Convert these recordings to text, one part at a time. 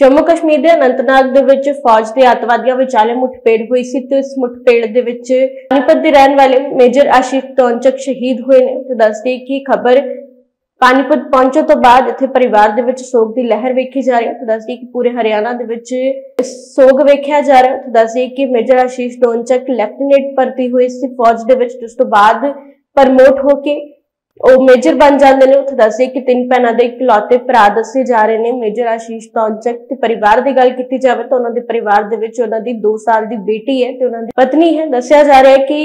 जम्मू कश्मीर के अनंतनाग के फौज के आतंकवादियों विचाले मुठभेड़ हुई सी। तो इस मुठभेड़ के पानीपत के रहने वाले मेजर आशीष धोनचक शहीद हुए ने। तो दस दी कि खबर पानीपत पहुंचने तो बाद इत्थे परिवार दे विच सोग की लहर वेखी जा रही है। तो दस दी कि पूरे हरियाणा दे विच सोग वेखिया जा रहा है। तो दस दी कि मेजर आशीष धोनचक लैफ्टिनेंट भर्ती हुए सी फौज दे विच। उस तो बाद प्रमोट होके ਉਹ मेजर बन जाते हैं। उत्थे दस कि तीन भैनां दे इकलौते भरा दसे जा रहे हैं मेजर आशीष धोनचक। ते परिवार की गल की जाए तो उन्होंने परिवार दे विच उन्हां दी 2 साल की बेटी है, उन्होंने पत्नी है। दसिया जा रहा है कि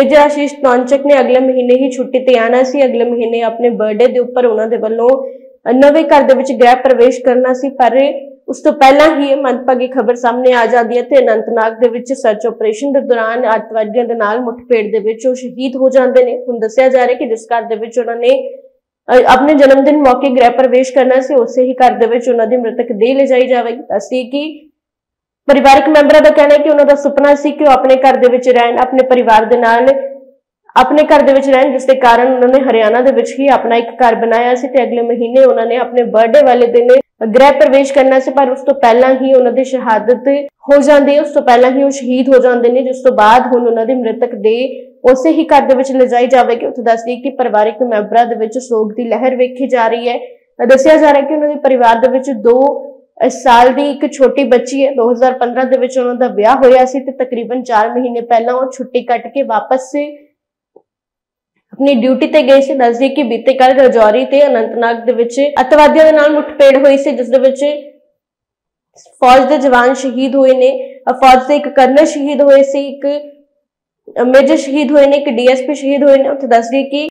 मेजर आशीष धोनचक ने अगले महीने ही छुट्टी ते आना सी, अगले महीने अपने बर्थडे के उपर उन्हां दे वल्लों नवे घर दे विच गृह प्रवेश करना सी, पर उस तो पहला ही मनभागी खबर सामने आ जाती है। तो अनंतनाग दे विच सर्च ऑपरेशन के दौरान आतंकवादियों के नाल मुठभेड़ दे विच शहीद हो जाते हैं। हुण दस्सिया जा रहा है कि जिस घर दे विच उन्होंने अपने जन्मदिन मौके गृह प्रवेश करना सी, उस ही घर दे विच उन्होंने मृतक देह ले जाई जावेगी। दस्सी कि परिवारक मैंबरां दा कहना है कि उन्होंने सुपना सी कि वह अपने घर दे विच रहण, अपने परिवार दे नाल अपने घर दे विच रहण, जिसके कारण उन्होंने हरियाणा दे विच ही अपना एक घर बनाया सी। ते अगले महीने उन्होंने अपने बर्थडे वाले दिन गृह प्रवेश करना सी, पर उस तो पहला ही उन्होंने शहादत हो जाती है, उस तो पहला ही शहीद हो जाते हैं, जिस तो बाद हुण उन्होंने मृतक देह उसे ही घर दे विच ले जाई जावेगी। उत्थे दस दी कि परिवारिक मैंबरां दे विच सोग की लहर वेखी जा रही है। दस्सिया जा रहा है कि उन्होंने परिवार दे विच 2 साल की एक छोटी बच्ची है। 2015 दे विच उन्हां दा विआह होया सी ते तकरीबन 4 महीने पहला वो छुट्टी कट के वापस अपनी ड्यूटी ते गए थे। दस दी कि बीते कल राजौरी ते अनंतनाग दे विच अतवादियों दे नाल मुठभेड़ हुई सी, जिस दे विच फौज दे जवान शहीद हुए ने। फौज दे एक कर्नल शहीद हुए सी, एक मेजर शहीद हुए ने, एक डीएसपी शहीद हुए ने। उत्थे दस दी कि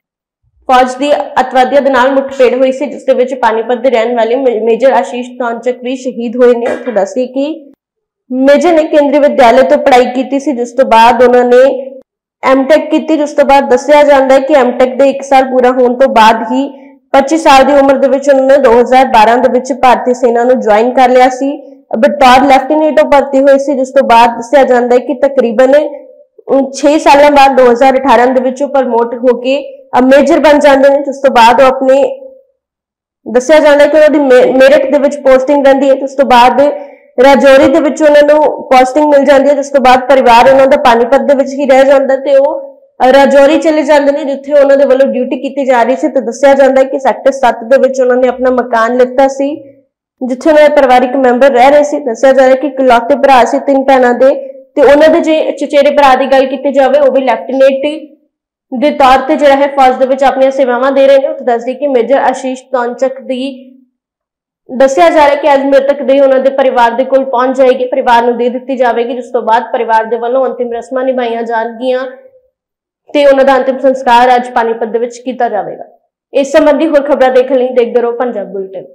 फौज दी अतवादियों दे नाल मुठभेड़ हुई सी, जिस दे विच पानीपत दे रहण वाले मेजर आशीष धोनचक भी शहीद हुए ने। उत्थे दस दी कि मेजर ने केंद्रीय विद्यालय तो पढ़ाई की सी, जिस तो बाद उन्होंने एमटेक की। उस तो बाद दस्सिया जाता है कि एमटेक के 1 साल पूरा होने तो बाद ही 25 साल की उम्र के उन्होंने 2012 भारतीय सेना में ज्वाइन कर लिया सी। बतौर लैफ्टिनेंट भर्ती हुई सी, जिस तो बाद दस्सिया जाता है कि तकरीबन 6 साल बाद 2018 प्रमोट होके मेजर बन जाते हैं। उस तो बाद अपने दस्सिया जाता है कि उन्होंने मेरिट के पोस्टिंग रहती है। उस तो बाद राजौरी दे विच उन्होंने पोस्टिंग मिल जाती है, जिस तो बाद परिवार उन्होंने पानीपत दे विच ही रह जाता ते वो राजौरी चले जाते हैं, जिथे उन्होंने वालों ड्यूटी की जा रही सी। तो दस्सिया जाता है कि सेक्टर 7 दे विच उन्होंने अपना मकान लिता सी, जिथे उन्होंने परिवारिक मैंबर रह रहे थे। दस्सिया जा रहा है कि इकलौते भरा से 3 भैनां दे, ते उन्होंने जे चचेरे भरा की गल की जाए वह भी लैफ्टिनेंट दे तौर पर जोड़ा है फौज दे विच अपनी सेवावां दे रहे हैं। उत्थे दस दी कि मेजर आशीष धोनचक की दस्सिया जा रहा है कि अज मृतक देह उन्होंने परिवार के कोल पहुंच जाएगी, परिवार को दे दी जाएगी, जिस तो बाद परिवार के वालों अंतिम रस्मां निभाई जाएगियां ते उन्होंने अंतिम संस्कार अज पानीपत दे विच कीता जाएगा। इस संबंधी होर खबरां देखण लई देखदे रहो पंजाब बुलेटिन।